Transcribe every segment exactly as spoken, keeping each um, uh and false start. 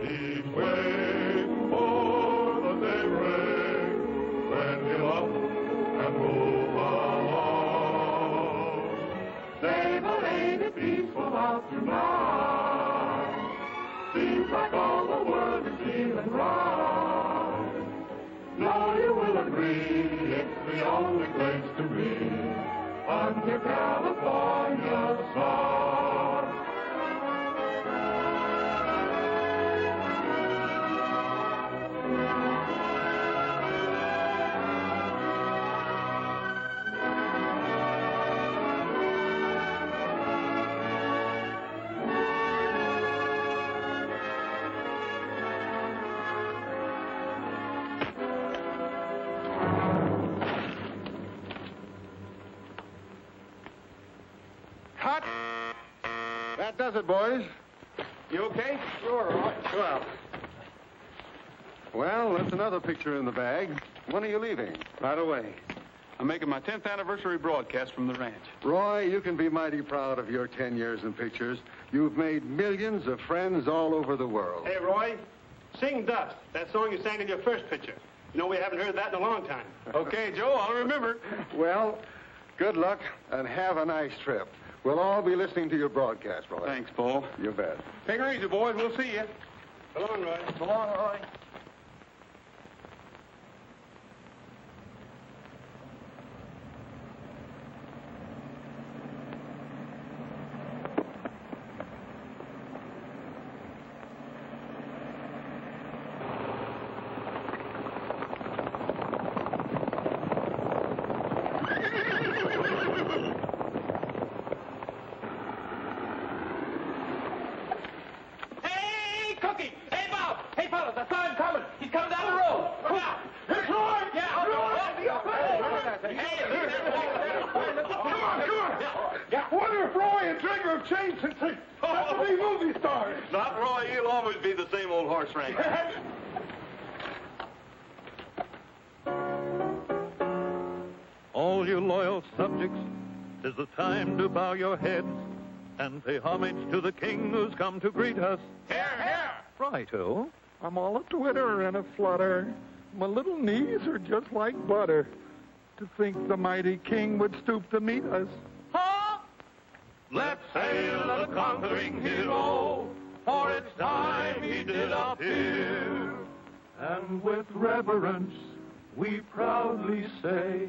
He'd wait for the daybreak when he'll up and move along. They've laid it peaceful out tonight. Seems like all the world is feeling right. No, you will agree, it's the only place to be under California stars. That does it, boys. You okay? Sure, all right. Well. Well, that's another picture in the bag. When are you leaving? Right away. I'm making my tenth anniversary broadcast from the ranch. Roy, you can be mighty proud of your ten years in pictures. You've made millions of friends all over the world. Hey, Roy, sing Dust, that song you sang in your first picture. You know, we haven't heard that in a long time. Okay, Joe, I'll remember. Well, good luck and have a nice trip. We'll all be listening to your broadcast, Roy. Thanks, Paul. You bet. Take it easy, boys. We'll see you. So long, Roy. So long, Roy. Bow your heads and pay homage to the king who's come to greet us. Here, here! Righto. I'm all a twitter and a flutter. My little knees are just like butter. To think the mighty king would stoop to meet us. Huh? Let's hail the conquering hero, for it's time he did appear. And with reverence, we proudly say,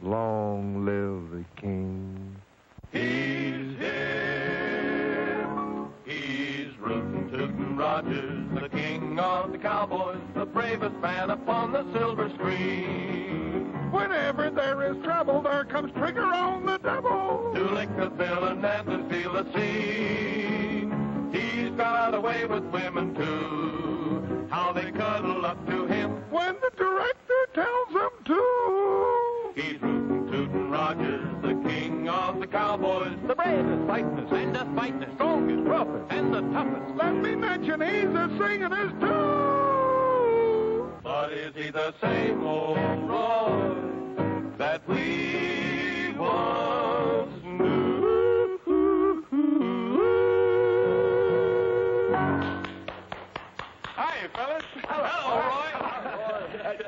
long live the king. He's here. He's rootin' tootin' Rogers, the king of the Cowboys, the bravest man upon the silver screen. Whenever there is trouble, there comes Trigger on the double to lick the bill and then to steal the scene. He's got out of the way with women too, how they cuddle up to him when the director tells them to. He's rootin' tootin' Rogers, the king of the Cowboys, the bravest, fightin'est, and the fightin'est, strongest, roughest, and the toughest. Let me mention he's a singin' as too. But is he the same old Roy that we once knew? Hi, fellas. Hello, Hello Roy. Roy.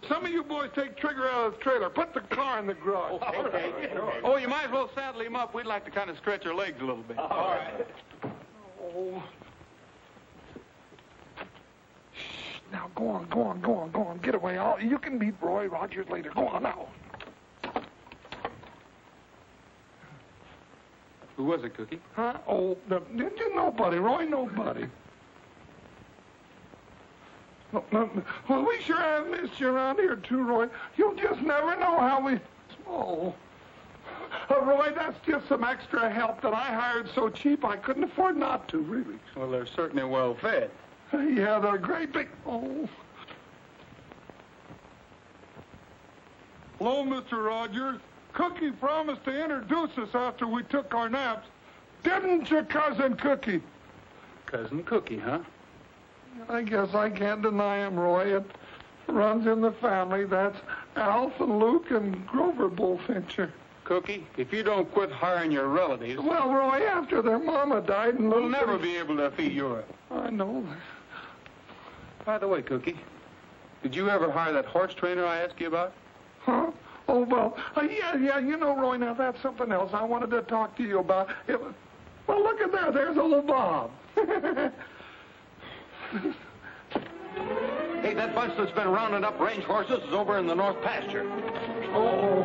Some of you boys take Trigger out of the trailer. Put the car in the garage. Okay, okay, okay. Oh, you might as well saddle him up. We'd like to kind of stretch our legs a little bit. All, All right. right. Oh. Shh. Now, go on, go on, go on, go on. Get away. I'll, you can meet Roy Rogers later. Go on now. Who was it, Cookie? Huh? Oh, no, nobody. Roy, nobody. Well, we sure have missed you around here, too, Roy. You'll just never know how we... Oh. Uh, Roy, that's just some extra help that I hired so cheap I couldn't afford not to, really. Well, they're certainly well-fed. Yeah, they're great big... Oh. Hello, Mister Rogers. Cookie promised to introduce us after we took our naps. Didn't you, Cousin Cookie? Cousin Cookie, huh? I guess I can't deny him, Roy. It runs in the family. That's Alf and Luke and Grover Bullfincher. Cookie, if you don't quit hiring your relatives... Well, Roy, after their mama died and... We'll never be able to feed you up. I know. By the way, Cookie, did you ever hire that horse trainer I asked you about? Huh? Oh, well, uh, yeah, yeah, you know, Roy, now that's something else I wanted to talk to you about. It was, well, look at that. There's old Bob. Hey, that bunch that's been rounding up range horses is over in the north pasture. Uh-oh.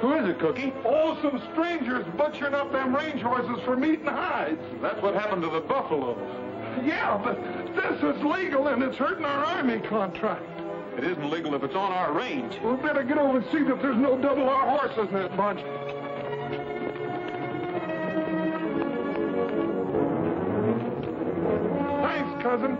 Who is it, Cookie? Oh, some strangers butchering up them range horses for meat and hides. That's what happened to the buffaloes. Yeah, but this is legal, and it's hurting our army contract. It isn't legal if it's on our range. Well, better get over and see that there's no double R horses in that bunch. Thanks, cousin.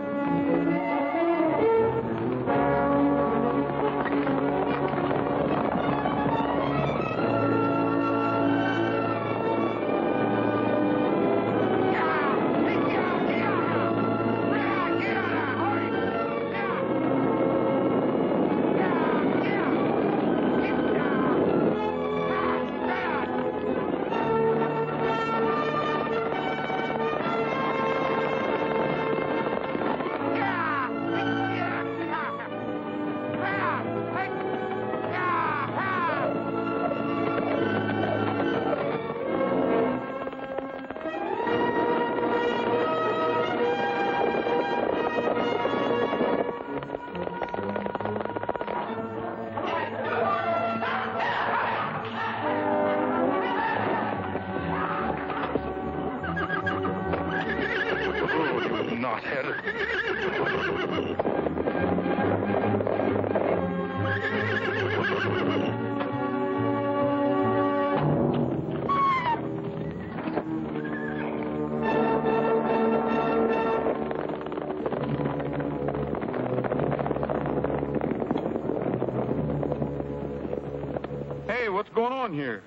What's going on here?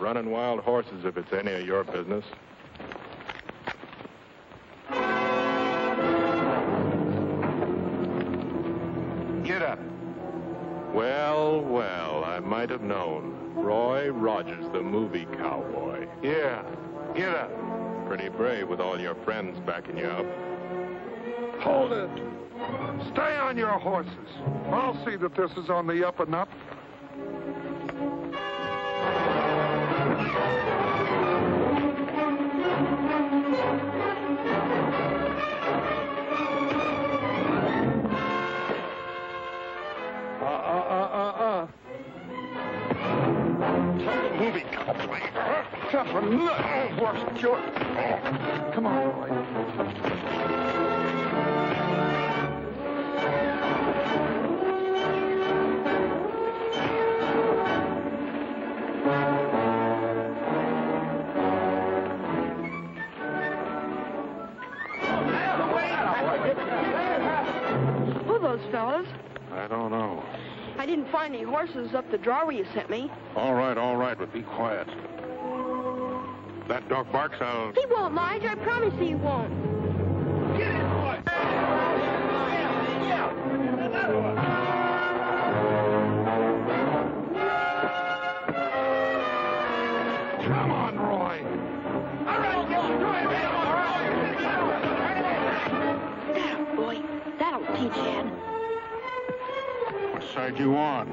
Running wild horses, if it's any of your business. Get up. Well, well, I might have known. Roy Rogers, the movie cowboy. Yeah, get up. Pretty brave with all your friends backing you up. Hold it. Stay on your horses. I'll see that this is on the up and up. Sure. Oh. Come on, Roy. Who are those fellows? I don't know. I didn't find any horses up the drawer you sent me. All right, all right, but be quiet. That dog barks out. He won't, Lige. I promise he won't. Get it, boy! Yeah, yeah. Another one. Come on, Roy. All right, Roy. That boy. That'll teach Ed. What side you on?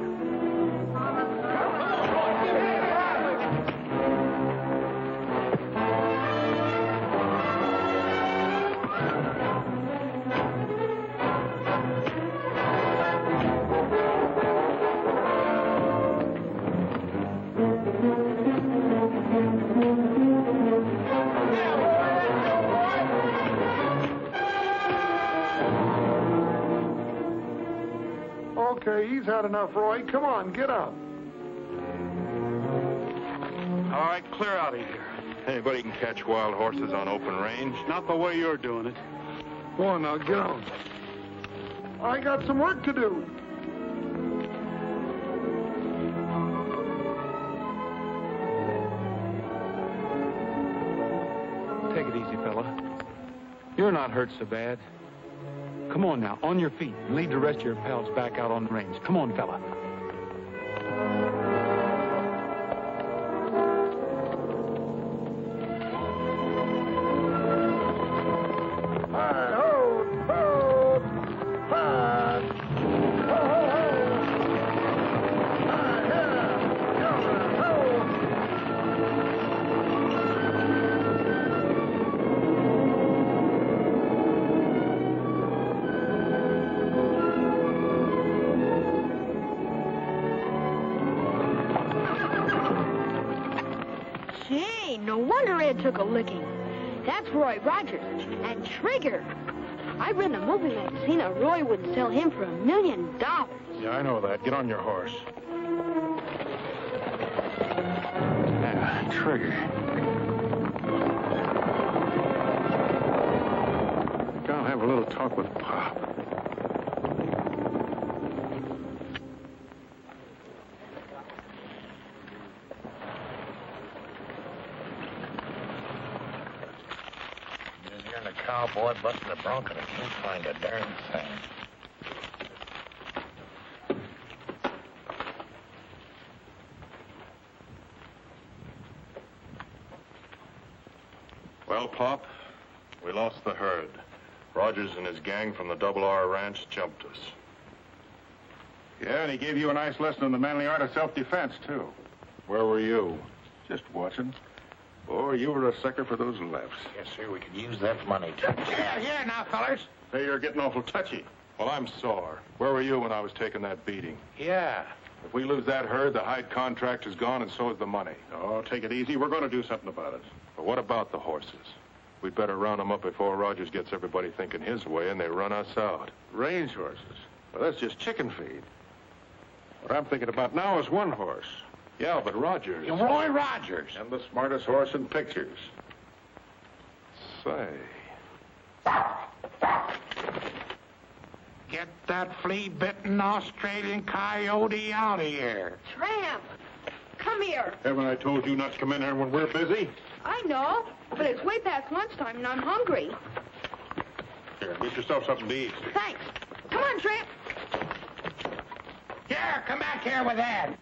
Okay, he's had enough, Roy. Come on, get up. All right, clear out of here. Anybody can catch wild horses on open range. Not the way you're doing it. Go on, now, get on. I got some work to do. Take it easy, fella. You're not hurt so bad. Come on now, on your feet, and lead the rest of your pals back out on the range. Come on, fella. Hi. Ho, ho, hi. No wonder Ed took a licking. That's Roy Rogers and Trigger. I've read in a movie magazine that Roy would sell him for a million dollars. Yeah, I know that. Get on your horse. Yeah, Trigger. I'll have a little talk with Pop. Boy busted a bronc and I can't find a darn thing. Well, Pop, we lost the herd. Rogers and his gang from the Double R Ranch jumped us. Yeah, and he gave you a nice lesson in the manly art of self-defense, too. Where were you? Just watching. Oh, you were a sucker for those lefts. Yes, sir, we could use that money, too. Yeah, yeah, now, fellas. Hey, you're getting awful touchy. Well, I'm sore. Where were you when I was taking that beating? Yeah. If we lose that herd, the hide contract is gone and so is the money. Oh, take it easy. We're going to do something about it. But what about the horses? We'd better round them up before Rogers gets everybody thinking his way and they run us out. Range horses? Well, that's just chicken feed. What I'm thinking about now is one horse. Yeah, but Rogers. Roy Rogers. And the smartest horse in pictures. Say. Get that flea-bitten Australian coyote out of here. Tramp, come here. Haven't I told you not to come in here when we're busy? I know, but it's way past lunchtime and I'm hungry. Here, get yourself something to eat. Thanks. Come on, Tramp. Here, come back here with Ed.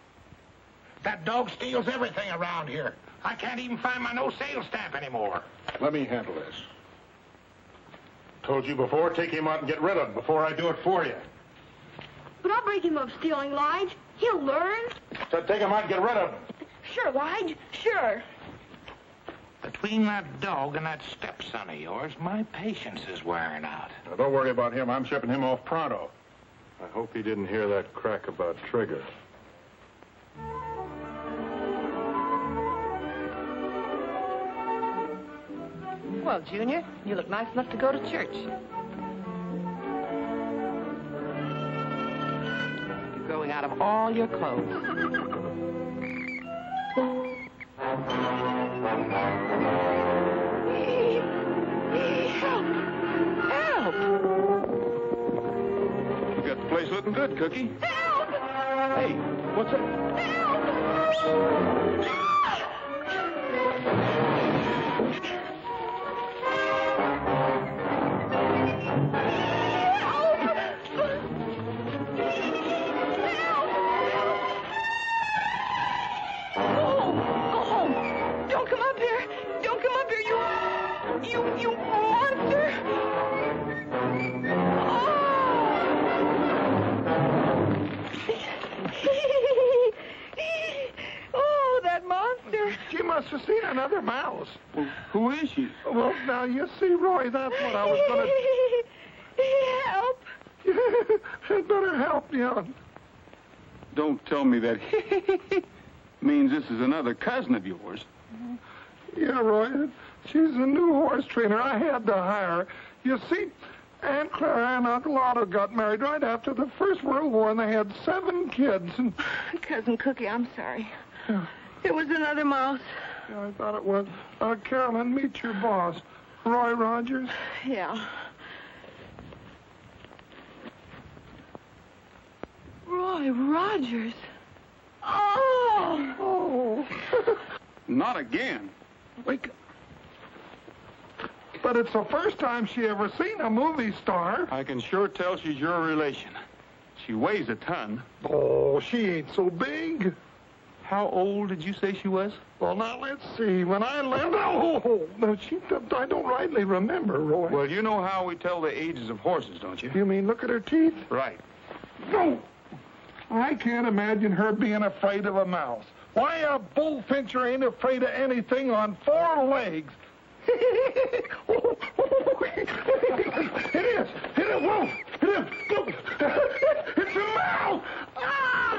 That dog steals everything around here. I can't even find my no sales stamp anymore. Let me handle this. Told you before, take him out and get rid of him before I do it for you. But I'll break him of stealing, Lige. He'll learn. So take him out and get rid of him. Sure, Lige, sure. Between that dog and that stepson of yours, my patience is wearing out. Now, don't worry about him. I'm shipping him off pronto. I hope he didn't hear that crack about Trigger. Well, Junior, you look nice enough to go to church. You're growing out of all your clothes. Help! Help! You got the place looking good, Cookie. Help! Hey, what's up? Help! Help! Must have seen another mouse. Well, who is she? Well, now you see, Roy, that's what I was going to... Help. Yeah, better help me out. Don't tell me that means this is another cousin of yours. Yeah, Roy, she's a new horse trainer. I had to hire her. You see, Aunt Clara and Uncle Otto got married right after the First World War, and they had seven kids. And... Cousin Cookie, I'm sorry. Yeah. It was another mouse. Yeah, I thought it was. Uh, Carolyn, meet your boss, Roy Rogers. Yeah. Roy Rogers. Oh! Oh. Not again. Wake up. But it's the first time she ever seen a movie star. I can sure tell she's your relation. She weighs a ton. Oh, she ain't so big. How old did you say she was? Well, now, let's see. When I landed... Oh, no, she... I don't rightly remember, Roy. Well, you know how we tell the ages of horses, don't you? You mean look at her teeth? Right. No! I can't imagine her being afraid of a mouse. Why, a bullfincher ain't afraid of anything on four legs. Oh, oh, it is! It is! Whoa! It is! Look! It's a mouse! Ah!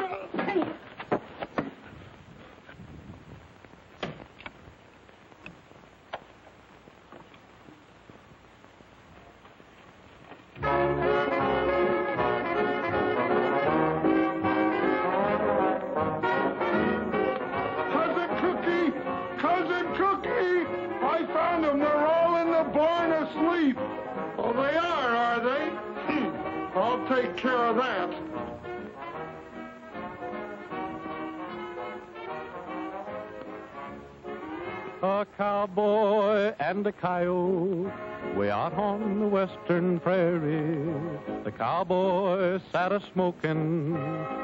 I'll take care of that. A cowboy and a coyote, way out on the western prairie. The cowboy sat a-smokin'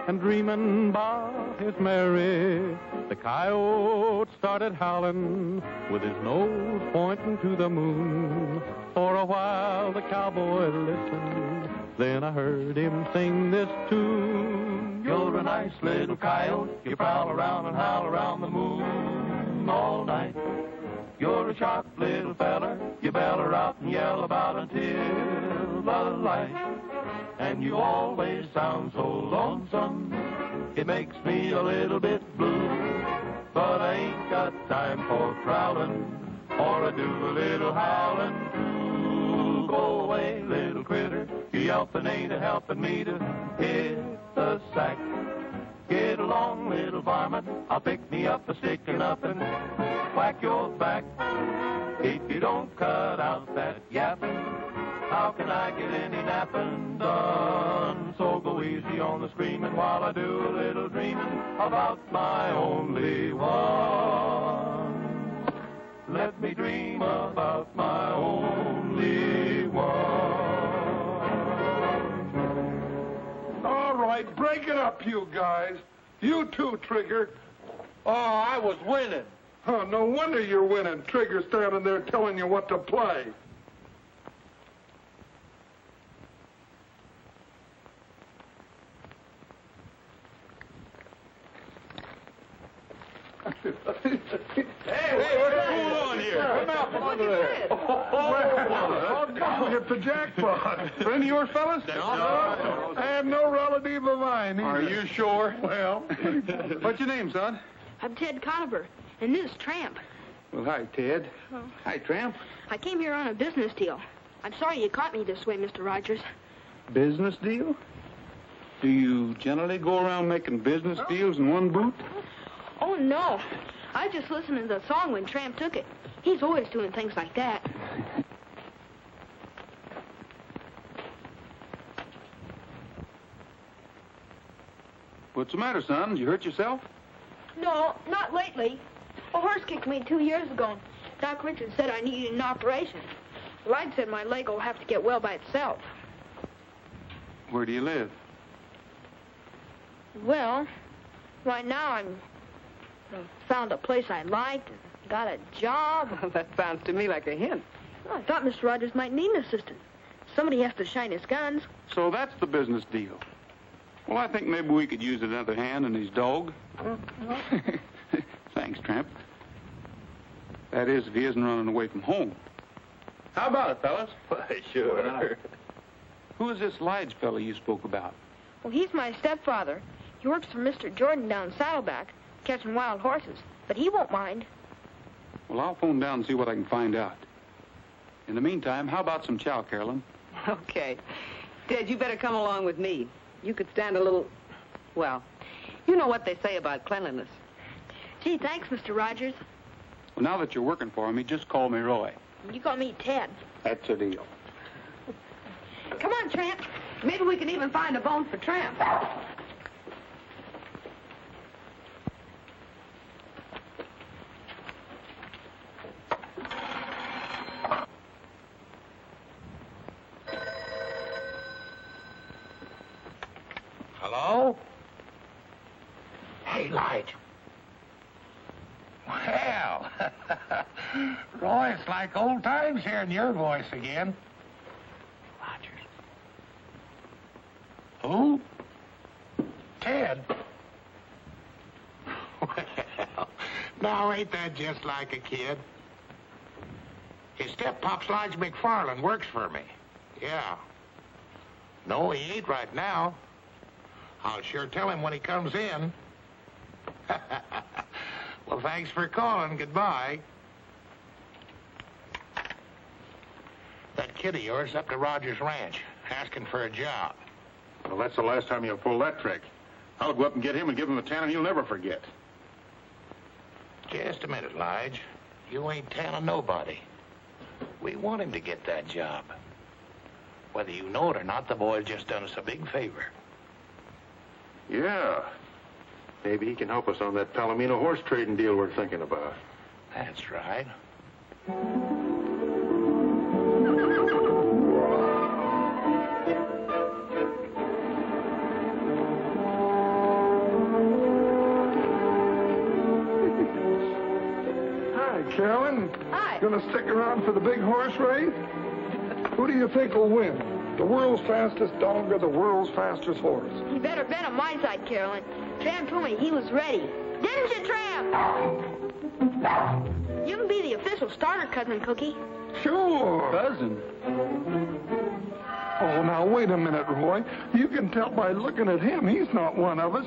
and dreamin' about his Mary. The coyote started howlin' with his nose pointin' to the moon. For a while the cowboy listened, then I heard him sing this tune. You're a nice little coyote, you prowl around and howl around the moon all night. You're a sharp little feller, you beller out and yell about until the light. And you always sound so lonesome, it makes me a little bit blue. But I ain't got time for prowling, or I do a little howling too. Go away, little critter, you yelping ain't a-helping me to hit the sack. Get along, little varmint, I'll pick me up a stick and up and whack your back. If you don't cut out that yapping, how can I get any napping done? So go easy on the screaming while I do a little dreaming about my only one. Let me dream about my only one. Break it up, you guys. You too, Trigger. Oh, I was winning. Oh, no wonder you're winning. Trigger standing there telling you what to play. Hey, hey, what's going on here? Come out from under there. Oh, well, I'll come hit the jackpot. For any of your fellas? No, no, no. I am no relative of mine either. Are you sure? Well, what's your name, son? I'm Ted Conover, and this is Tramp. Well, hi, Ted. Oh. Hi, Tramp. I came here on a business deal. I'm sorry you caught me this way, Mister Rogers. Business deal? Do you generally go around making business oh. deals in one boot? Oh, no. I was just listening to the song when Tramp took it. He's always doing things like that. What's the matter, son? Did you hurt yourself? No, not lately. A horse kicked me two years ago. Doc Richards said I needed an operation. Lige said my leg will have to get well by itself. Where do you live? Well, right now I'm... found a place I liked and got a job. Well, that sounds to me like a hint. Well, I thought Mister Rogers might need an assistant. Somebody has to shine his guns. So that's the business deal. Well, I think maybe we could use another hand and his dog. Mm-hmm. Thanks, Tramp. That is, if he isn't running away from home. How about it, fellas? Why, sure. Who is this Lige fellow you spoke about? Well, he's my stepfather. He works for Mister Jordan down Saddleback, catching wild horses, but he won't mind. Well, I'll phone down and see what I can find out. In the meantime, how about some chow, Carolyn? Okay. Ted, you better come along with me. You could stand a little... well, you know what they say about cleanliness. Gee, thanks, Mister Rogers. Well, now that you're working for me, just call me Roy. You call me Ted. That's a deal. Come on, Tramp. Maybe we can even find a bone for Tramp. Hello? Hey, Lige. Well, Roy, it's like old times hearing your voice again. Rogers. Who? Ted. Well, now ain't that just like a kid? His step-pop's Lige McFarland works for me. Yeah. No, he ain't right now. I'll sure tell him when he comes in. Well, thanks for calling. Goodbye. That kid of yours up to Rogers Ranch, asking for a job. Well, that's the last time you'll pull that trick. I'll go up and get him and give him a tan and he'll never forget. Just a minute, Lige. You ain't tanning nobody. We want him to get that job. Whether you know it or not, the boy's just done us a big favor. Yeah. Maybe he can help us on that Palomino horse trading deal we're thinking about. That's right. Hi, Carolyn. Hi. Gonna stick around for the big horse race? Who do you think will win? The world's fastest dog or the world's fastest horse? You better bet on my side, Carolyn. Tramp told me he was ready. Didn't you, Tramp? You can be the official starter, Cousin Cookie. Sure. Cousin? Oh, now, wait a minute, Roy. You can tell by looking at him he's not one of us.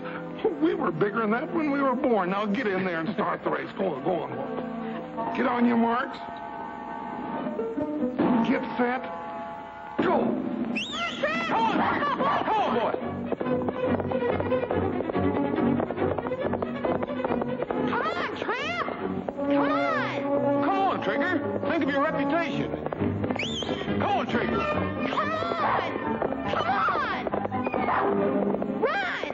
We were bigger than that when we were born. Now get in there and start the race. Go on, go on. Get on your marks. Get set. Go! Come on! Come on, boy! Come on, Tramp! Come on! Come on, Trigger! Think of your reputation. Come on, Trigger! Come on! Come on! Run!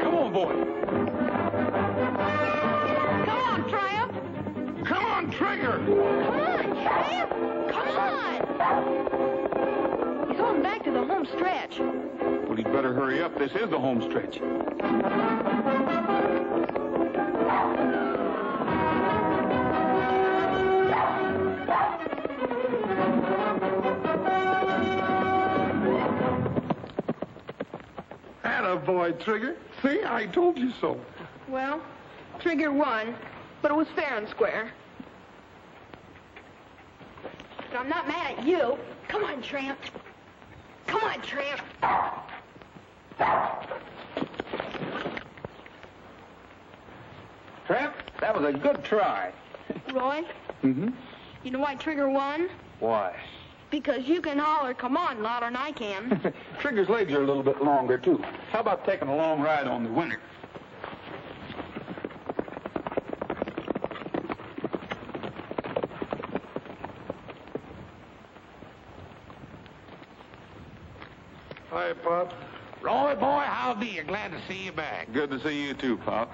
Come on, boy! Trigger! Come on, Tramp! Come on! He's going back to the home stretch. Well, he'd better hurry up. This is the home stretch. Attaboy, Trigger. See, I told you so. Well, Trigger won, but it was fair and square. I'm not mad at you. Come on, Tramp. Come on, Tramp. Tramp, that was a good try. Roy? Mm-hmm. You know why Trigger won? Why? Because you can holler, come on, louder than I can. Trigger's legs are a little bit longer, too. How about taking a long ride on the winner? Hi, Pop. Roy, boy, how be you? Glad to see you back. Good to see you, too, Pop.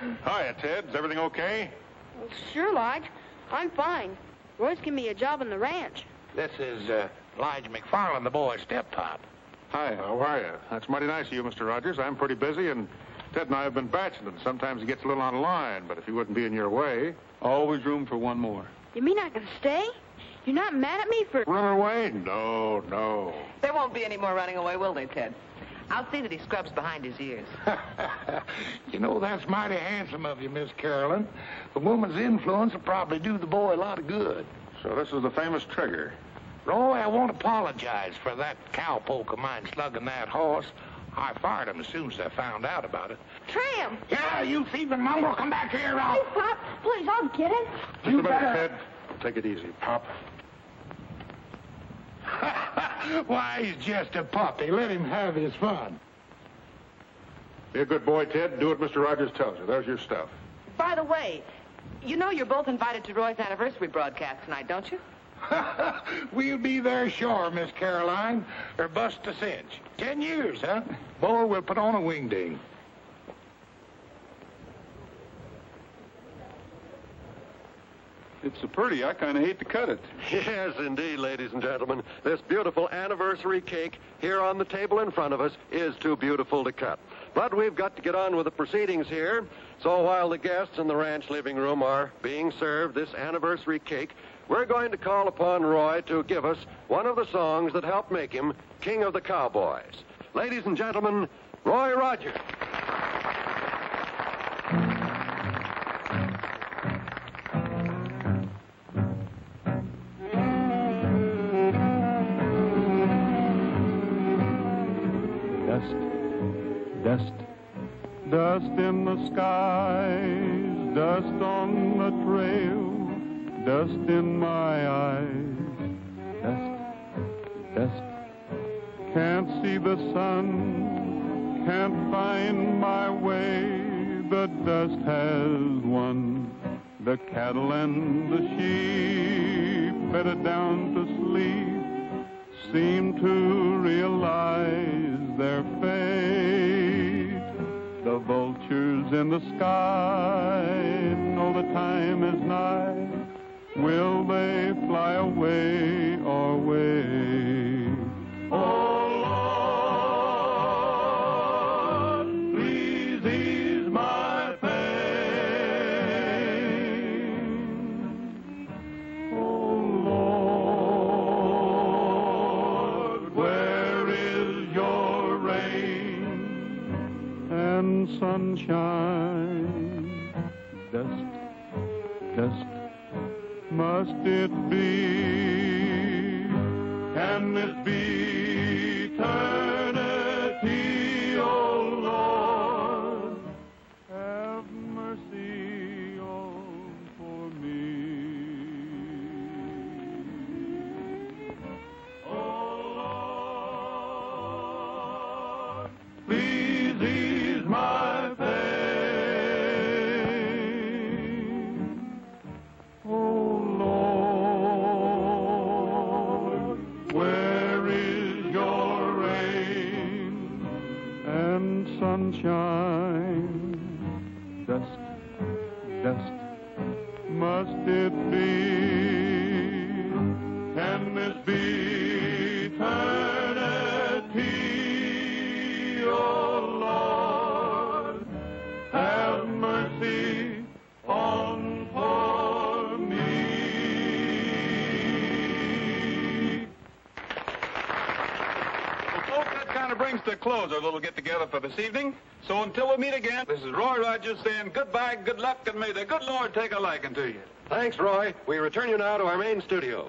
Hiya, Ted. Is everything okay? Well, sure, Lige. I'm fine. Roy's giving me a job on the ranch. This is uh, Lige McFarland, the boy's step-pop. Hi, how are you? That's mighty nice of you, Mister Rogers. I'm pretty busy, and Ted and I have been bachelor, and sometimes he gets a little out of line, but if he wouldn't be in your way, always room for one more. You mean I can stay? You're not mad at me for... Run away? No, no. There won't be any more running away, will they, Ted? I'll see that he scrubs behind his ears. You know, that's mighty handsome of you, Miss Carolyn. The woman's influence will probably do the boy a lot of good. So this is the famous Trigger. Roy, I won't apologize for that cowpoke of mine slugging that horse. I fired him as soon as I found out about it. Tramp! Yeah, you thief and mongrel, come back here, Roy. Please, Pop, please, I'll get it. Just you better, better, Ted. Take it easy, Pop. Why, he's just a puppy. Let him have his fun. Be a good boy, Ted. Do what Mister Rogers tells you. There's your stuff. By the way, you know you're both invited to Roy's anniversary broadcast tonight, don't you? We'll be there, sure, Miss Caroline. Or bust a cinch. Ten years, huh? Boy, we'll put on a wing ding. It's so pretty, I kind of hate to cut it. Yes, indeed, ladies and gentlemen. This beautiful anniversary cake here on the table in front of us is too beautiful to cut. But we've got to get on with the proceedings here. So while the guests in the ranch living room are being served this anniversary cake, we're going to call upon Roy to give us one of the songs that helped make him King of the Cowboys. Ladies and gentlemen, Roy Rogers. Dust in the skies, dust on the trail, dust in my eyes, dust, dust. Can't see the sun, can't find my way, the dust has won the cattle and the sheep bedded down to sleep seem to realize their fate. The vultures in the sky know the time is nigh. Will they fly away or wait? Oh, sunshine, dust, dust, must it be? Can this be eternity, O Lord? Have mercy, oh, for me. O Lord, please ease my sunshine, dust, dust, must it be? Can this be eternity? Oh Lord, have mercy on poor me. Well, folks, that kind of brings to a close our little get-together for this evening. So until we meet again, this is Roy Rogers saying goodbye, good luck, and may the good Lord take a liking to you. Thanks, Roy. We return you now to our main studios.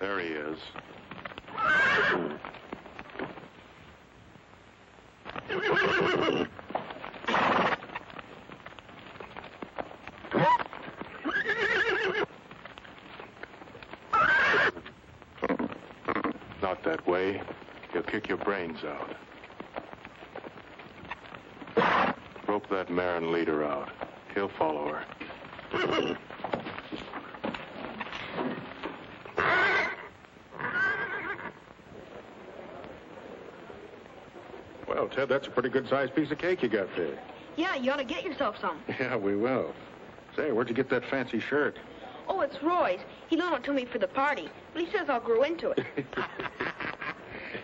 There he is. That way, he'll kick your brains out. Rope that mare and lead her out. He'll follow her. Well, Ted, that's a pretty good-sized piece of cake you got there. Yeah, you ought to get yourself some. Yeah, we will. Say, where'd you get that fancy shirt? Oh, it's Roy's. He loaned it to me for the party, but he says I'll grow into it.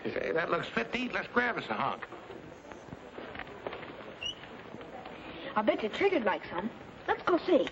Say, that looks fit to eat. Let's grab us a hunk. I bet you Trigger'd like some. Let's go see.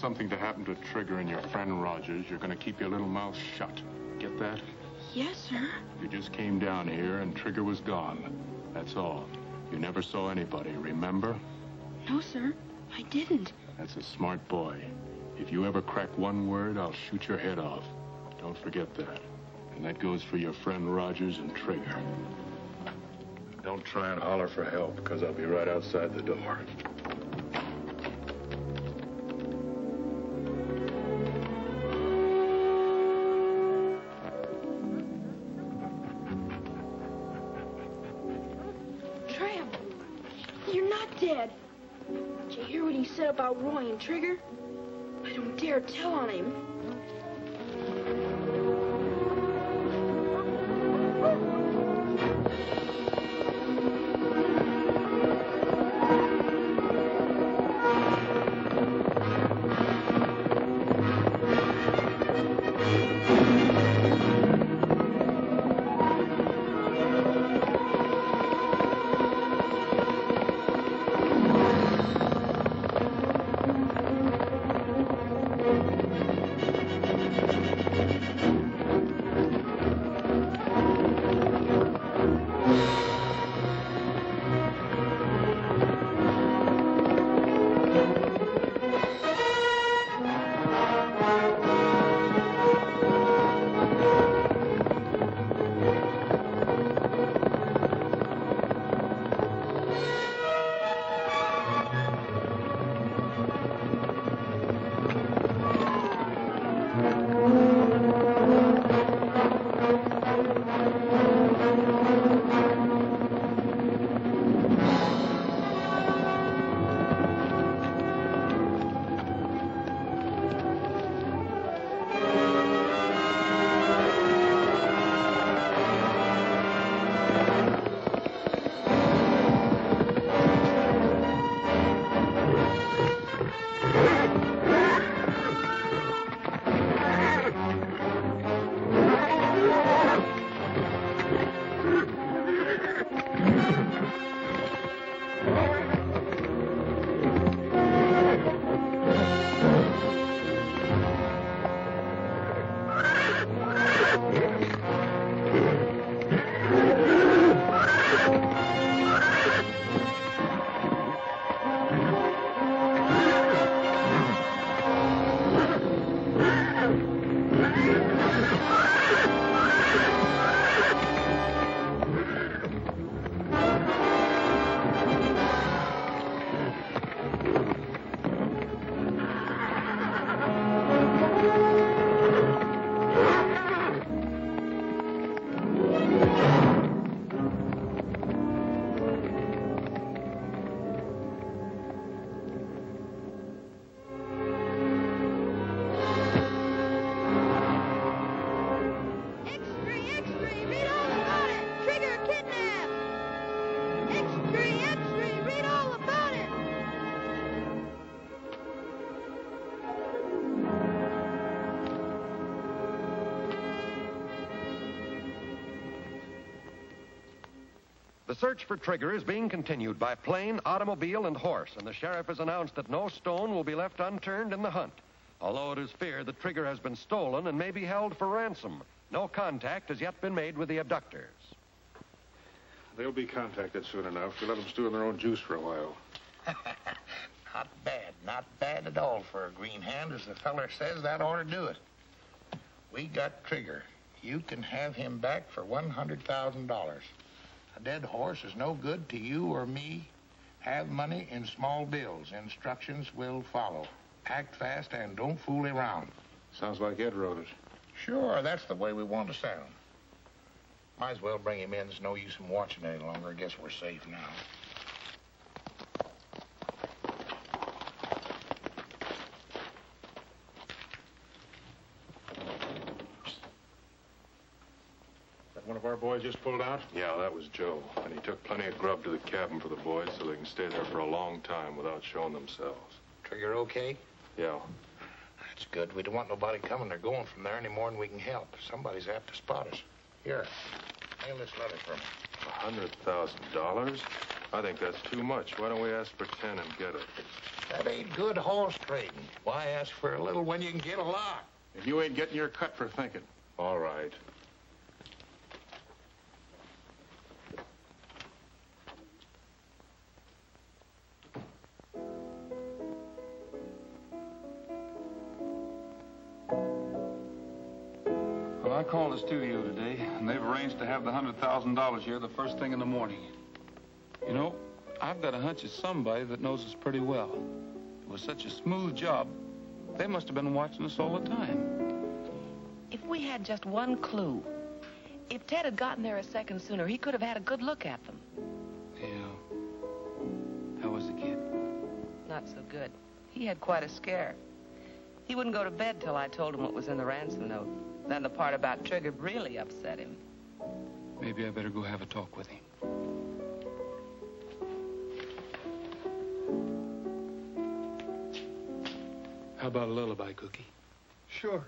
Something to happen to Trigger and your friend Rogers, you're going to keep your little mouth shut. Get that? Yes, sir. You just came down here and Trigger was gone. That's all. You never saw anybody, remember? No, sir. I didn't. That's a smart boy. If you ever crack one word, I'll shoot your head off. Don't forget that. And that goes for your friend Rogers and Trigger. Don't try and holler for help, because I'll be right outside the door. About Roy and Trigger? I don't dare tell on him. The search for Trigger is being continued by plane, automobile, and horse, and the sheriff has announced that no stone will be left unturned in the hunt. Although it is feared that Trigger has been stolen and may be held for ransom, no contact has yet been made with the abductors. They'll be contacted soon enough. We let them stew in their own juice for a while. Not bad, not bad at all for a green hand, as the feller says. That ought to do it. We got Trigger. You can have him back for one hundred thousand dollars. A dead horse is no good to you or me. Have money in small bills. Instructions will follow. Act fast and don't fool around. Sounds like Ed Rhodes. Sure, that's the way we want to sound. Might as well bring him in. There's no use in watching any longer. I guess we're safe now. Our boy just pulled out? Yeah, that was Joe. And he took plenty of grub to the cabin for the boys so they can stay there for a long time without showing themselves. Trigger okay? Yeah. That's good. We don't want nobody coming or going from there any more than we can help. Somebody's apt to spot us. Here, mail this letter for me. A hundred thousand dollars? I think that's too much. Why don't we ask for ten and get it? That ain't good horse trading. Why ask for a little when you can get a lot? And you ain't getting your cut for thinking. All right. I called the studio today, and they've arranged to have the one hundred thousand dollars here the first thing in the morning. You know, I've got a hunch it's somebody that knows us pretty well. It was such a smooth job, they must have been watching us all the time. If we had just one clue, if Ted had gotten there a second sooner, he could have had a good look at them. Yeah. How was the kid? Not so good. He had quite a scare. He wouldn't go to bed till I told him what was in the ransom note. Then the part about Trigger really upset him. Maybe I better go have a talk with him. How about a lullaby, Cookie? Sure.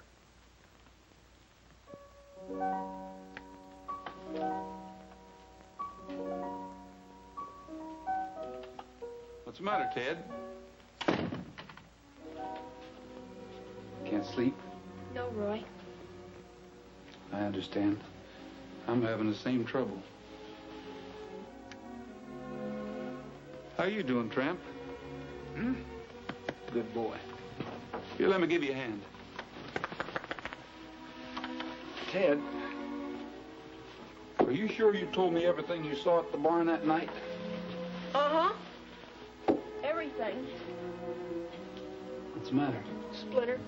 the matter, Ted? Can't sleep? No, Roy. I understand. I'm having the same trouble. How you doing, Tramp? Hmm? Good boy. Here, let me give you a hand. Ted, are you sure you told me everything you saw at the barn that night? Uh-huh. Everything. What's the matter? Splitter.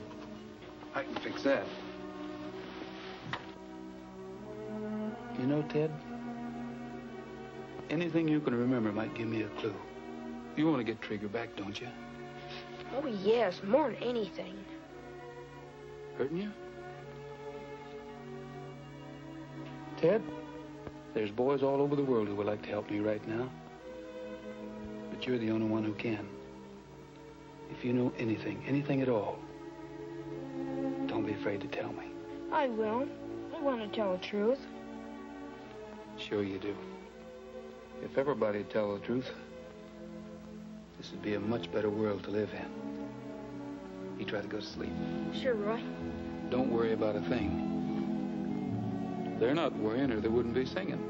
I can fix that. You know, Ted, anything you can remember might give me a clue. You want to get Trigger back, don't you? Oh, yes, more than anything. Hurting you? Ted, there's boys all over the world who would like to help me right now. But you're the only one who can. If you know anything, anything at all, don't be afraid to tell me. I will. I want to tell the truth. Sure you do. If everybody tell the truth, this would be a much better world to live in. You try to go to sleep. Sure, Roy. Don't worry about a thing. They're not worrying or they wouldn't be singing.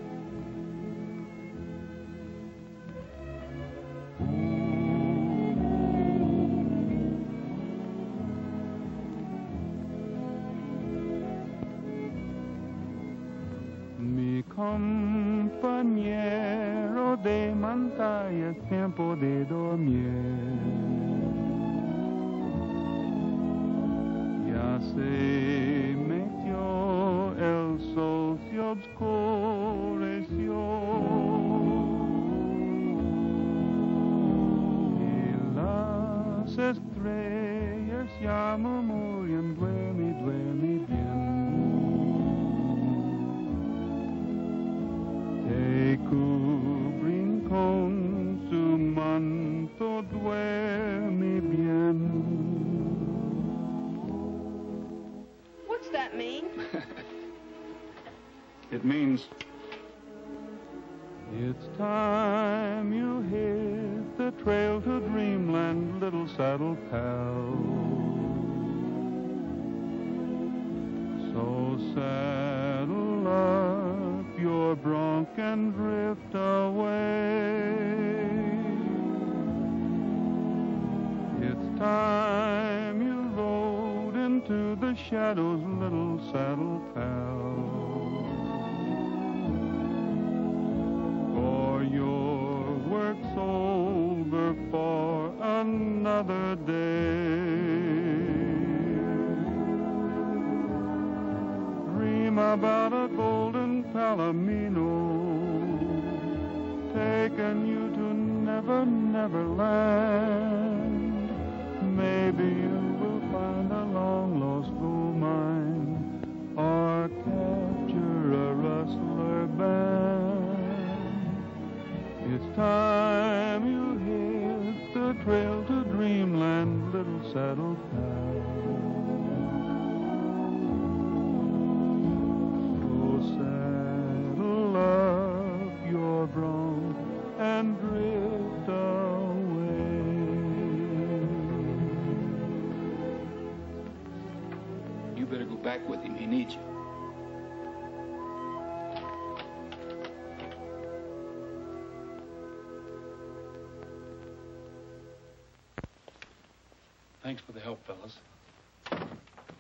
Thanks for the help, fellas.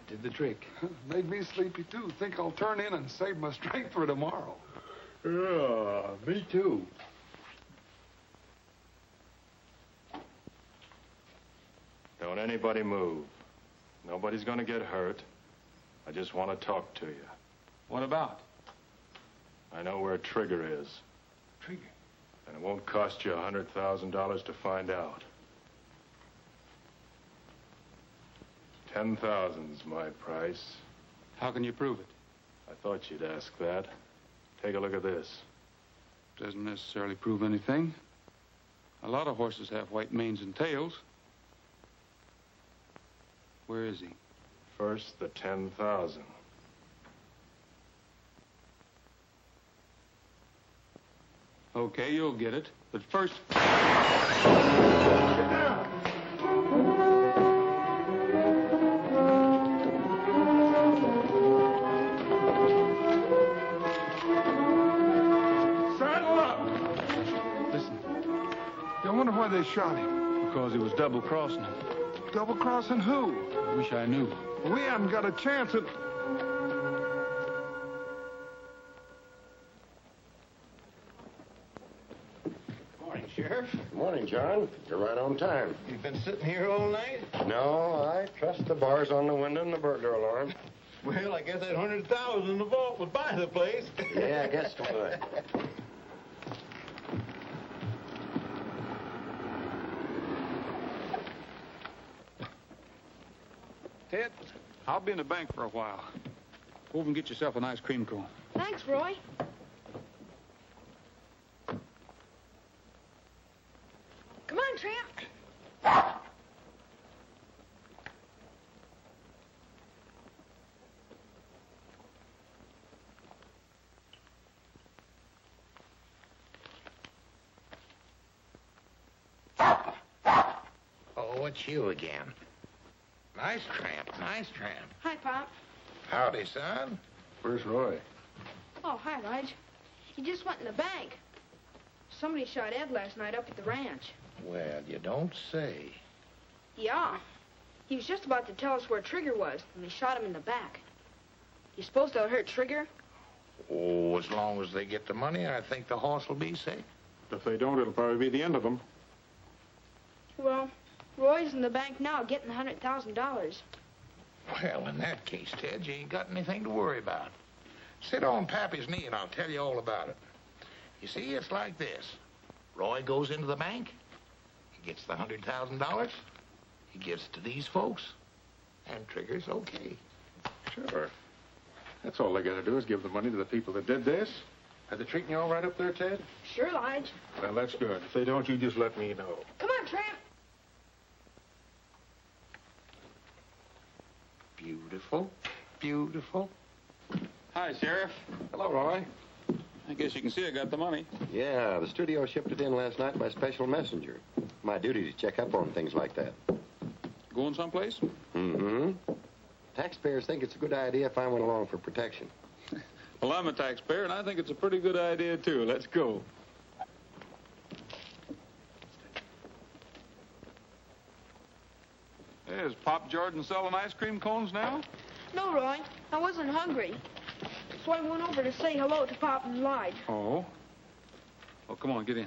Did the trick. Made me sleepy, too. Think I'll turn in and save my strength for tomorrow. Yeah, me too. Don't anybody move. Nobody's gonna get hurt. I just want to talk to you. What about? I know where Trigger is. Trigger? And it won't cost you one hundred thousand dollars to find out. Ten thousand's my price. How can you prove it? I thought you'd ask that. Take a look at this. Doesn't necessarily prove anything. A lot of horses have white manes and tails. Where is he? First, the ten thousand. Okay, you'll get it. But first... they shot him? Because he was double-crossing him. Double-crossing who? I wish I knew. We haven't got a chance at... Morning, Sheriff. Morning, John. You're right on time. You've been sitting here all night? No, I trust the bars on the window and the burglar alarm. Well, I guess that one hundred thousand dollars in the vault would buy the place. Yeah, I guess it would. Ted, I'll be in the bank for a while. Go over and get yourself an ice cream cone. Thanks, Roy. Come on, Tramp. It's you again. Nice tramp, nice tramp. Hi, Pop. Howdy, son. Where's Roy? Oh, hi, Lige. He just went in the bank. Somebody shot Ed last night up at the ranch. Well, you don't say. Yeah. He was just about to tell us where Trigger was, and they shot him in the back. You suppose they'll hurt Trigger? Oh, as long as they get the money, I think the horse will be safe. If they don't, it'll probably be the end of them. Well... Roy's in the bank now getting one hundred thousand dollars. Well, in that case, Ted, you ain't got anything to worry about. Sit on Pappy's knee and I'll tell you all about it. You see, it's like this. Roy goes into the bank. He gets the one hundred thousand dollars. He gives it to these folks. And Trigger's okay. Sure. That's all they got to do is give the money to the people that did this. Are they treating you all right up there, Ted? Sure, Lige. Well, that's good. If they don't, you just let me know. Come on, Tramp. Beautiful, beautiful. Hi, Sheriff. Hello, Roy. I guess you can see I got the money. Yeah, the studio shipped it in last night by special messenger. My duty to check up on things like that. Going someplace? Mm-hmm. Taxpayers think it's a good idea if I went along for protection. Well, I'm a taxpayer, and I think it's a pretty good idea, too. Let's go. Is Pop Jordan selling ice cream cones now? No, Roy. I wasn't hungry. So I went over to say hello to Pop and Lige. Oh? Well, come on, get in.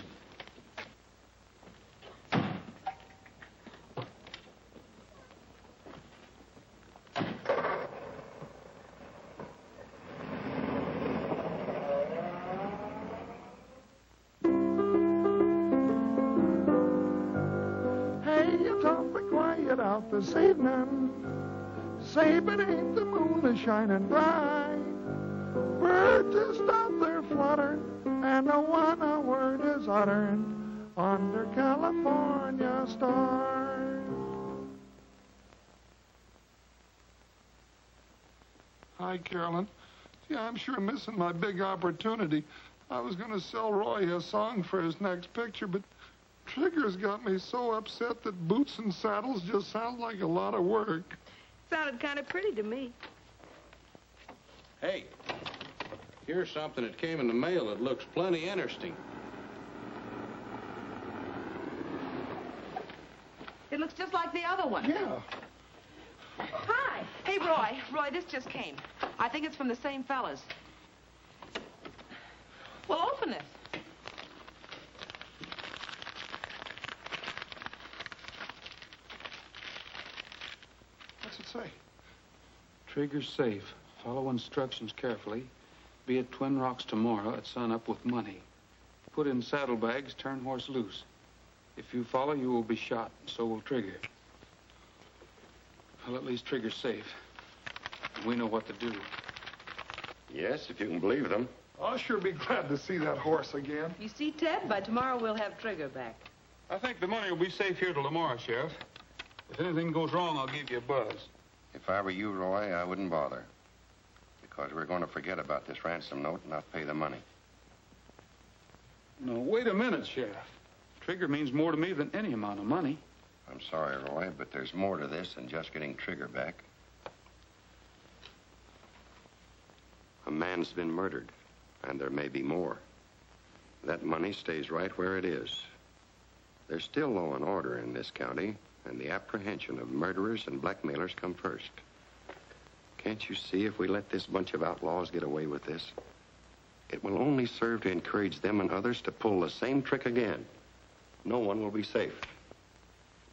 This evening, say, but ain't the moon a shining bright? Birds just out there fluttering, and no one a word is uttering under California stars. Hi, Carolyn. Gee, I'm sure missing my big opportunity. I was going to sell Roy a song for his next picture, but. Trigger's got me so upset that boots and saddles just sound like a lot of work. Sounded kind of pretty to me. Hey, here's something that came in the mail that looks plenty interesting. It looks just like the other one. Yeah. Hi. Hey, Roy. Roy, this just came. I think it's from the same fellas. Well, open this. Say. Trigger's safe. Follow instructions carefully. Be at Twin Rocks tomorrow at sunup with money. Put in saddlebags, turn horse loose. If you follow, you will be shot, and so will Trigger. Well, at least Trigger's safe. We know what to do. Yes, if you can believe them. I'll sure be glad to see that horse again. You see, Ted, by tomorrow we'll have Trigger back. I think the money will be safe here till tomorrow, Sheriff. If anything goes wrong, I'll give you a buzz. If I were you, Roy, I wouldn't bother. Because we're going to forget about this ransom note and not pay the money. No, wait a minute, Sheriff. Trigger means more to me than any amount of money. I'm sorry, Roy, but there's more to this than just getting Trigger back. A man's been murdered, and there may be more. That money stays right where it is. There's still law and order in this county, and the apprehension of murderers and blackmailers come first. Can't you see if we let this bunch of outlaws get away with this, it will only serve to encourage them and others to pull the same trick again. No one will be safe.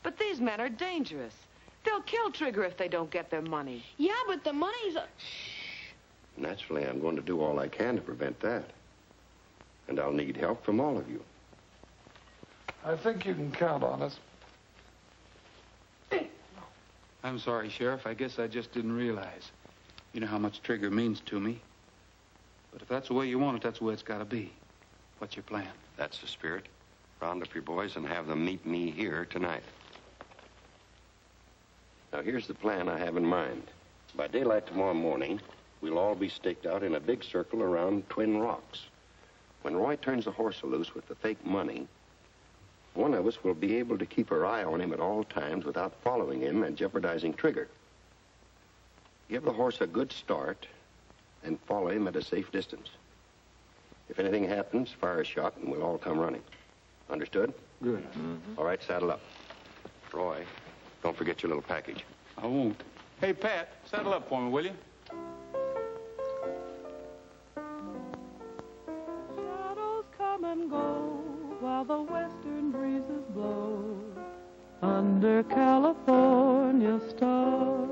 But these men are dangerous. They'll kill Trigger if they don't get their money. Yeah, but the money's... A... Shh. Naturally, I'm going to do all I can to prevent that. And I'll need help from all of you. I think you can count on us. I'm sorry, Sheriff. I guess I just didn't realize. You know how much Trigger means to me. But if that's the way you want it, that's the way it's got to be. What's your plan? That's the spirit. Round up your boys and have them meet me here tonight. Now, here's the plan I have in mind. By daylight tomorrow morning, we'll all be staked out in a big circle around Twin Rocks. When Roy turns the horse loose with the fake money, one of us will be able to keep her eye on him at all times without following him and jeopardizing Trigger. Give the horse a good start and follow him at a safe distance. If anything happens, fire a shot and we'll all come running. Understood? Good. Mm-hmm. All right, saddle up. Roy, don't forget your little package. I won't. Hey, Pat, saddle up for me, will you? Shadows come and go while the western breezes blow under California stars.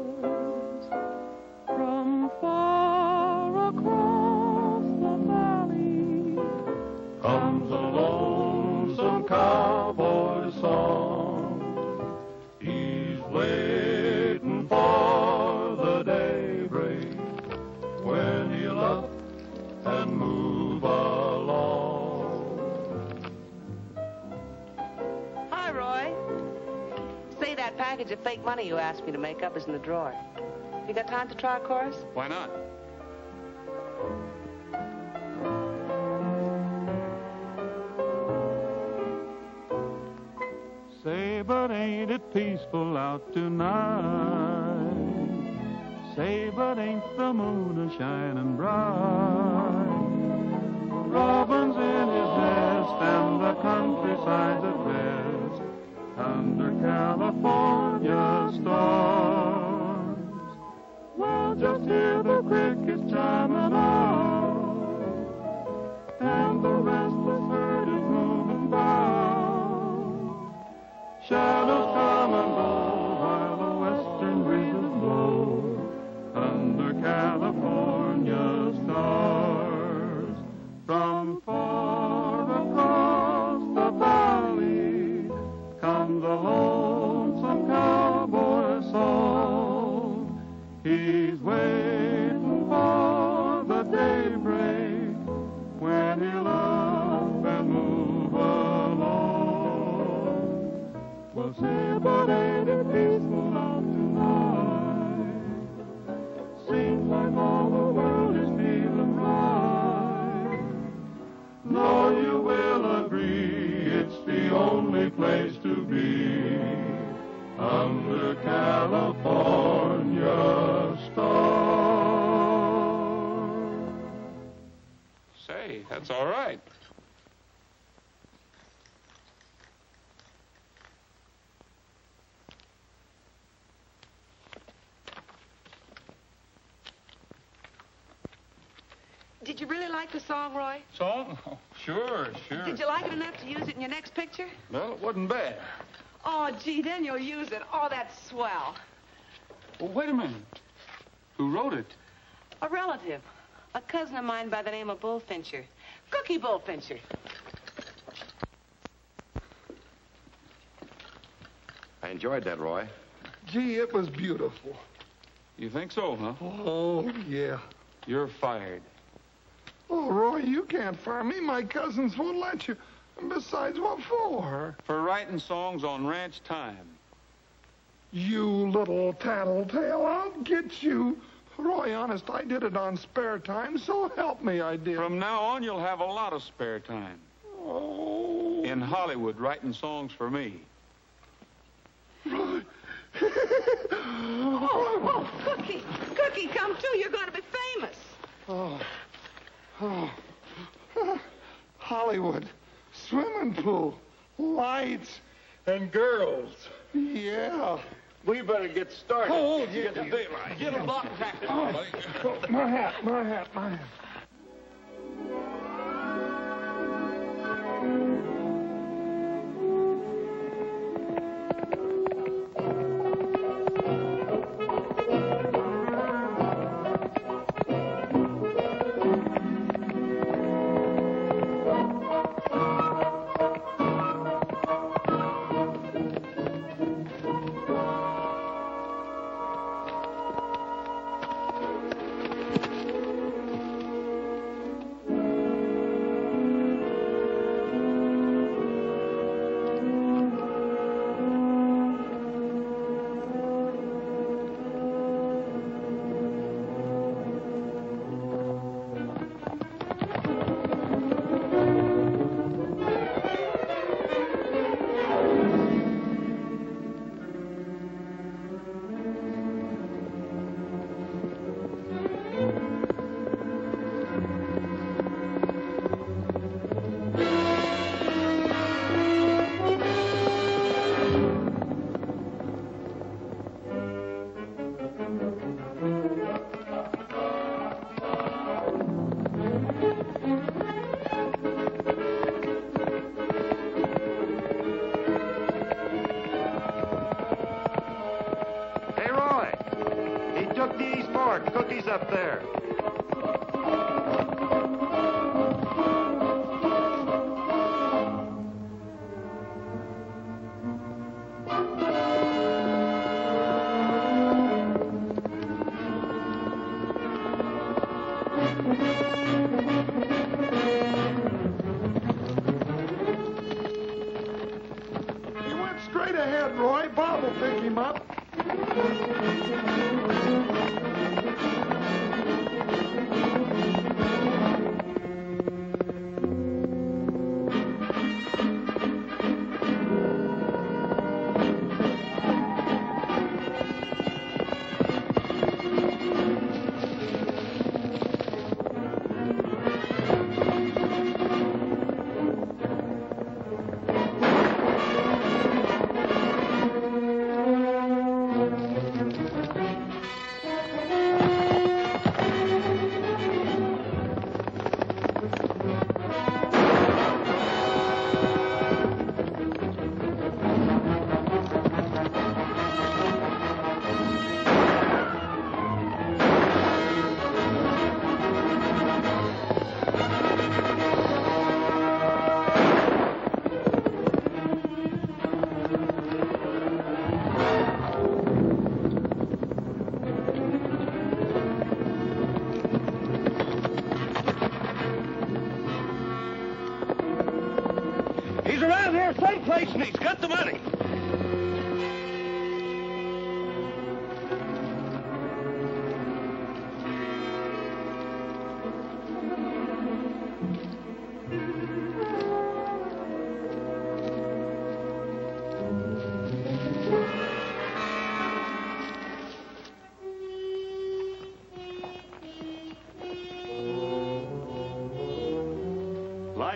From far across the valley comes a lonesome cowboy song. He's waiting for the daybreak when he'll up and move along. Hi, Roy. Say, that package of fake money you asked me to make up is in the drawer. You got time to try a chorus? Why not? Say, but ain't it peaceful out tonight? Say, but ain't the moon a-shining bright? Robin's in his nest and the countryside's at rest under California stars. Well, just hear the crickets chiming out, and the restless herd is moving by. Shadows come and go while the western breezes blow under California stars. From far across the valley comes a lonesome cowboy song. He's waiting for the daybreak when he'll up and move along. Well, say, but ain't it peaceful out tonight? Seems like all the world is feeling right. No, you will agree, it's the only place to be. Under California Stars. Say, that's all right. Did you really like the song, Roy? Song? Oh, sure, sure. Did you like it enough to use it in your next picture? Well, it wasn't bad. Oh, gee, then you'll use it. Oh, that's swell. Well, wait a minute. Who wrote it? A relative. A cousin of mine by the name of Bullfincher. Cookie Bullfincher. I enjoyed that, Roy. Gee, it was beautiful. You think so, huh? Oh, yeah. You're fired. Oh, Roy, you can't fire me. My cousins won't let you. And besides, what for? For writing songs on ranch time. You little tattletale, I'll get you. Roy, honest, I did it on spare time, so help me, I did. From now on, you'll have a lot of spare time. Oh. In Hollywood, writing songs for me. Roy. oh, oh, Cookie, Cookie, come too. You're going to be famous. Oh, oh. Hollywood. Swimming pool, lights, and girls. Yeah. We better get started. Oh, oh yeah. Get the daylight. Get a block pack. Oh, oh, my hat, my hat, my hat.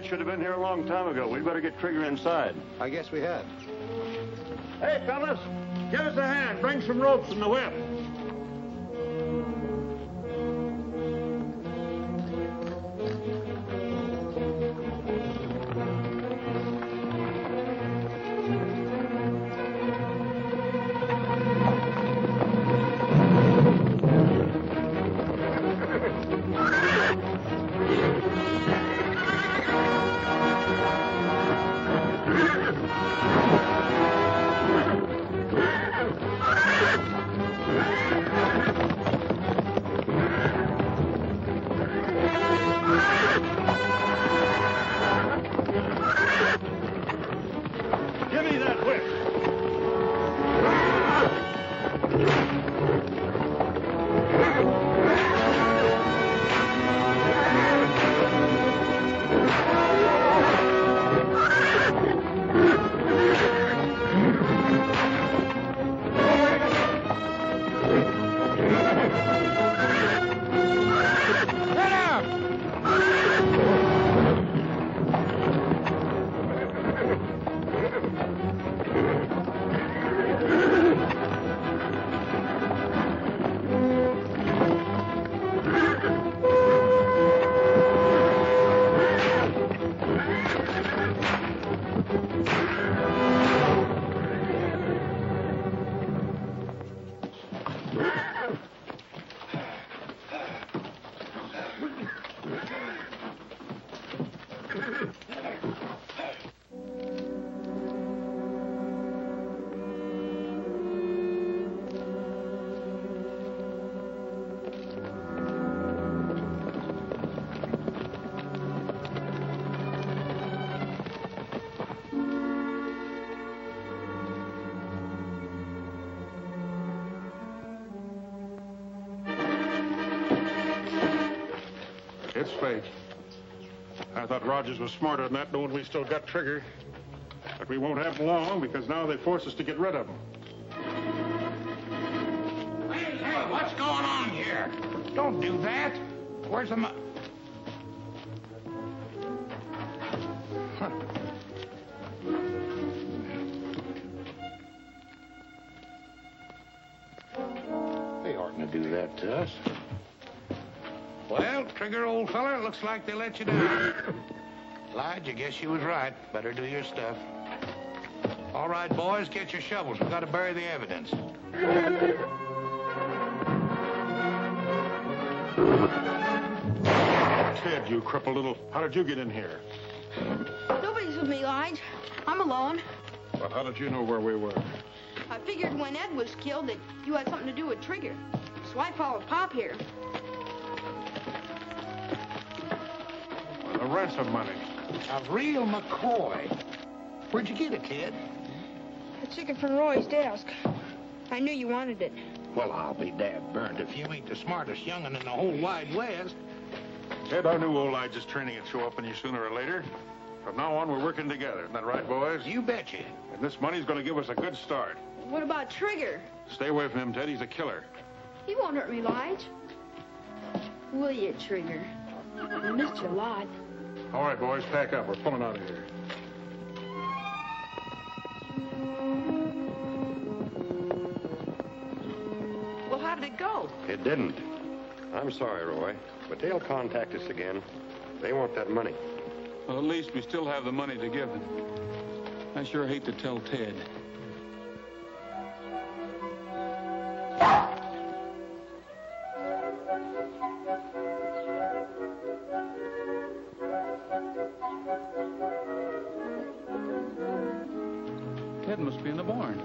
Should have been here a long time ago. We'd better get Trigger inside. I guess we had. Hey, fellas, give us a hand. Bring some ropes and the whip. Yeah. It's fate. I thought Rogers was smarter than that, knowing we still got Trigger. But we won't have long, because now they force us to get rid of him. Hey, hey, what's going on here? Don't do that. Where's the mo- huh. They oughtn't to do that to us. Well, Trigger, old fella, looks like they let you down. Lige, I guess you was right. Better do your stuff. All right, boys, get your shovels. We've got to bury the evidence. Ted, you crippled little... How did you get in here? Nobody's with me, Lige. I'm alone. Well, how did you know where we were? I figured when Ed was killed that you had something to do with Trigger. So I followed Pop here. The ransom money. A real McCoy. Where'd you get it, kid? I took it from Roy's desk. I knew you wanted it. Well, I'll be dad burned if you ain't the smartest young'un in the whole wide west. Ted, I knew old Lige's training would show up on you sooner or later. From now on, we're working together. Isn't that right, boys? You betcha. And this money's going to give us a good start. What about Trigger? Stay away from him, Ted. He's a killer. He won't hurt me, Lige. Will you, Trigger? I missed you a lot. All right, boys, pack up. We're pulling out of here. Well, how did it go? It didn't. I'm sorry, Roy, but they'll contact us again. They want that money. Well, at least we still have the money to give them. I sure hate to tell Ted.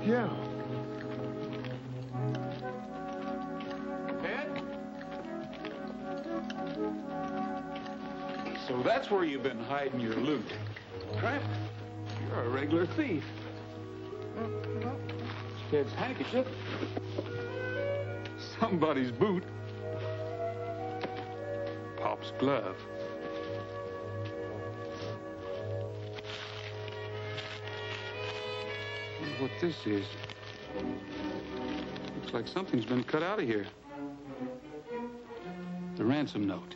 Yeah. Ted? So that's where you've been hiding your loot. Tramp, you're a regular thief. It's Ted's handkerchief. Somebody's boot. Pop's glove. What this is. Looks like something's been cut out of here. The ransom note.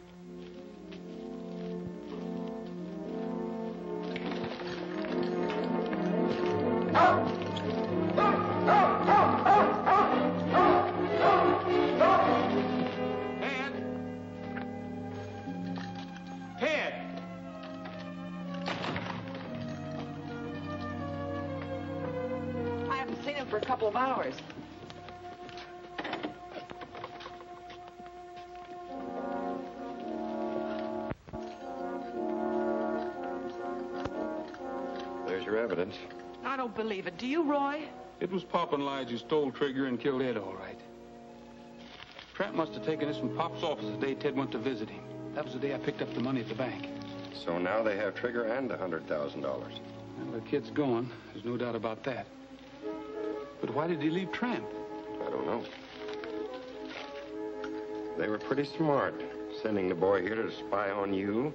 Believe it. Do you, Roy? It was Pop and Lige who stole Trigger and killed Ed, all right. Tramp must have taken this from Pop's office the day Ted went to visit him. That was the day I picked up the money at the bank. So now they have Trigger and the hundred thousand dollars. Well, the kid's gone. There's no doubt about that. But why did he leave Tramp? I don't know. They were pretty smart, sending the boy here to spy on you,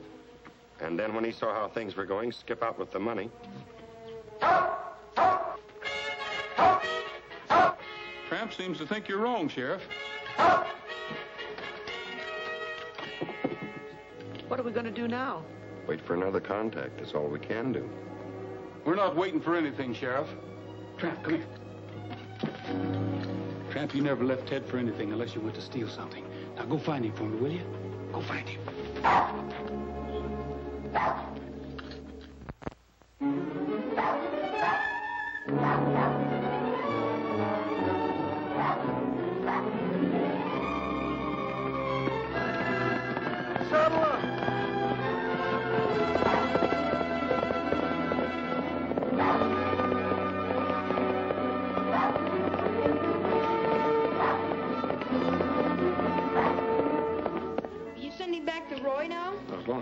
and then when he saw how things were going, skip out with the money. Tramp seems to think you're wrong, Sheriff. What are we going to do now? Wait for another contact. That's all we can do. We're not waiting for anything, Sheriff. Tramp, come here. Tramp, you never left Ted for anything unless you went to steal something. Now go find him for me, will you? Go find him.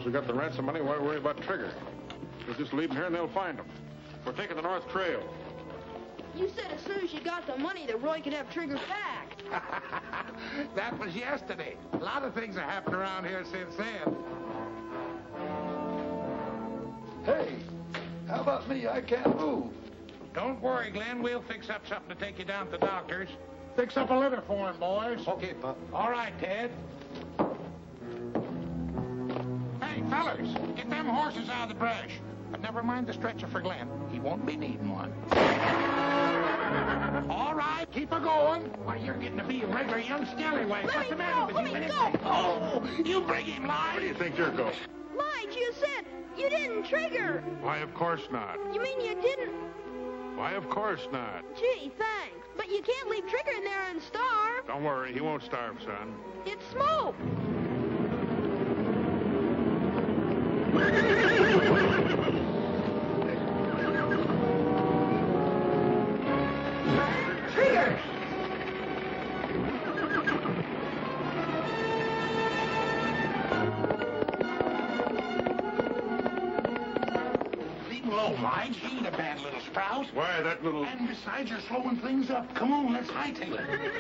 We got the ransom money, why worry about Trigger? We'll just leave them here and they'll find them. We're taking the North Trail. You said as soon as you got the money that Roy could have Trigger back. That was yesterday. A lot of things have happened around here since then. How about me? I can't move. Don't worry, Glenn. We'll fix up something to take you down to the doctor's. Fix up a litter for him, boys. Okay, Pop. All right, Ted. Hey, fellas, get them horses out of the brush. But never mind the stretcher for Glenn. He won't be needing one. All right, keep her going. Why, you're getting to be a regular young scallywag. What's the matter with you? Let him go. Oh, you bring him, Lige. Where do you think you're going? Lige, you said you didn't trigger. Why, of course not. You mean you didn't? Why, of course not. Gee, thanks. But you can't leave Trigger in there and starve. Don't worry, he won't starve, son. It's smoke. Why, that little... And besides, you're slowing things up. Come on, let's hightail it.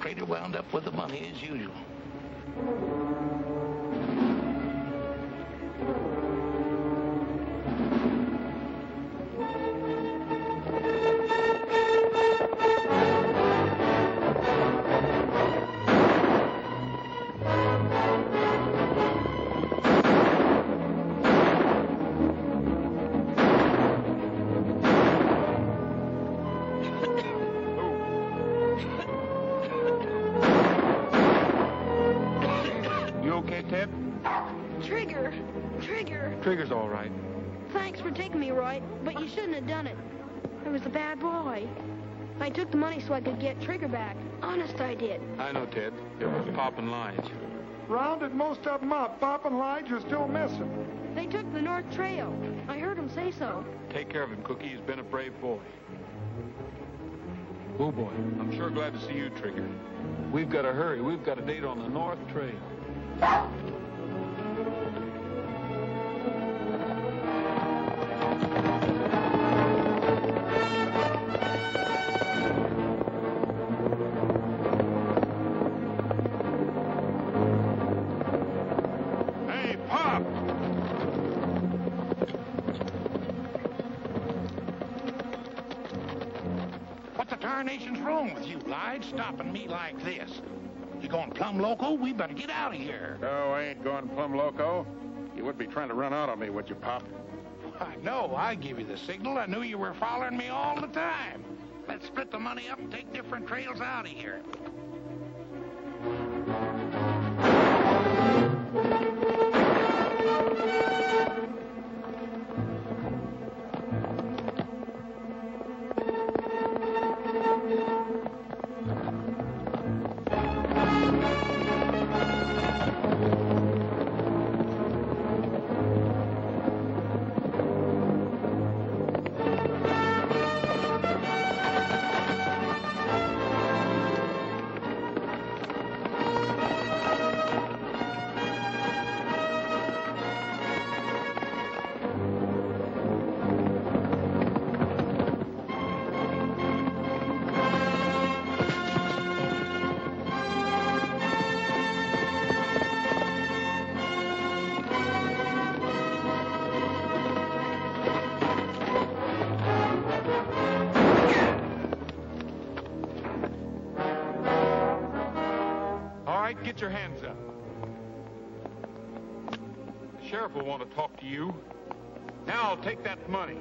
Trader wound up with the money as usual. Trigger's all right. Thanks for taking me, Roy, but you shouldn't have done it. I was a bad boy. I took the money so I could get Trigger back. Honest, I did. I know, Ted. It was Pop and Lige. Rounded most of them up. Pop and Lige are still missing. They took the North Trail. I heard them say so. Take care of him, Cookie. He's been a brave boy. Oh, boy. I'm sure glad to see you, Trigger. We've got to hurry. We've got a date on the North Trail. Stopping me like this. You going plumb loco? We better get out of here. No, I ain't going plumb loco. You wouldn't be trying to run out on me, would you, Pop? Why, no, I give you the signal. I knew you were following me all the time. Let's split the money up and take different trails out of here. your hands up. The sheriff will want to talk to you. Now take that money.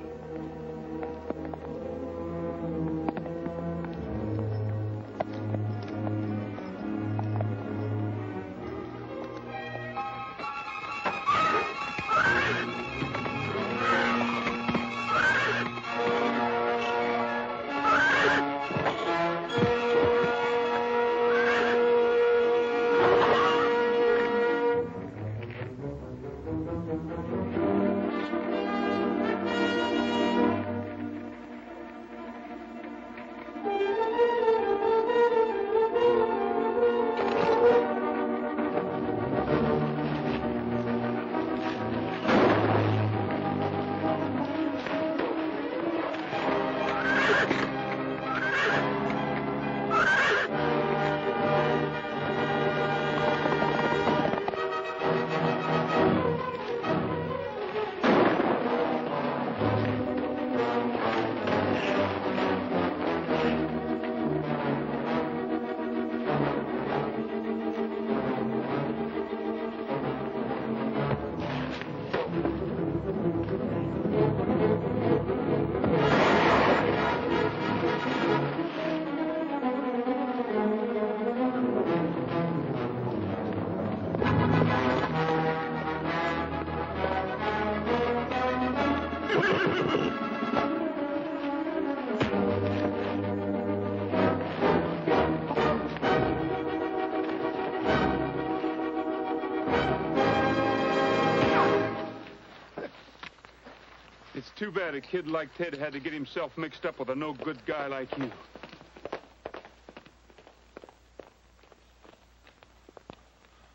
Too bad a kid like Ted had to get himself mixed up with a no-good guy like you.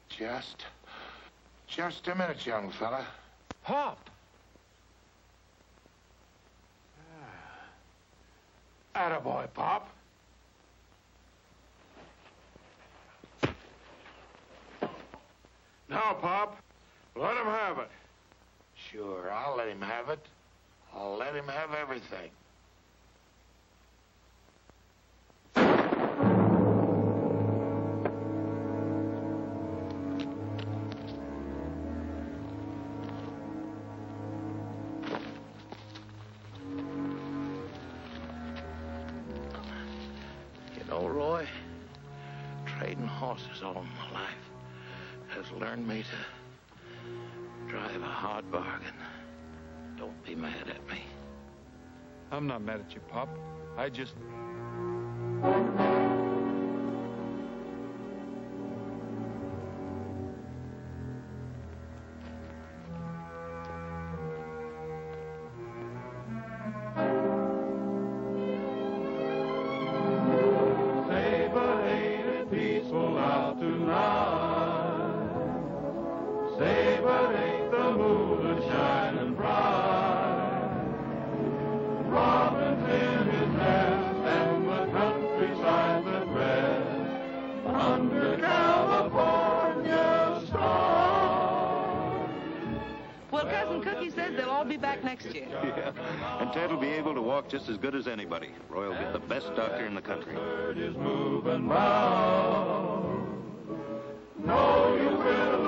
Just... just a minute, young fella. Pop! Ah. Attaboy, Pop. Now, Pop, let him have it. Sure, I'll let him have it. I'll let him have everything. You know, Roy, trading horses all my life has learned me to drive a hard bargain. Don't be mad at me. I'm not mad at you, Pop. I just... just as good as anybody. Roy will get the best doctor in the country. The herd is moving round. No, you will.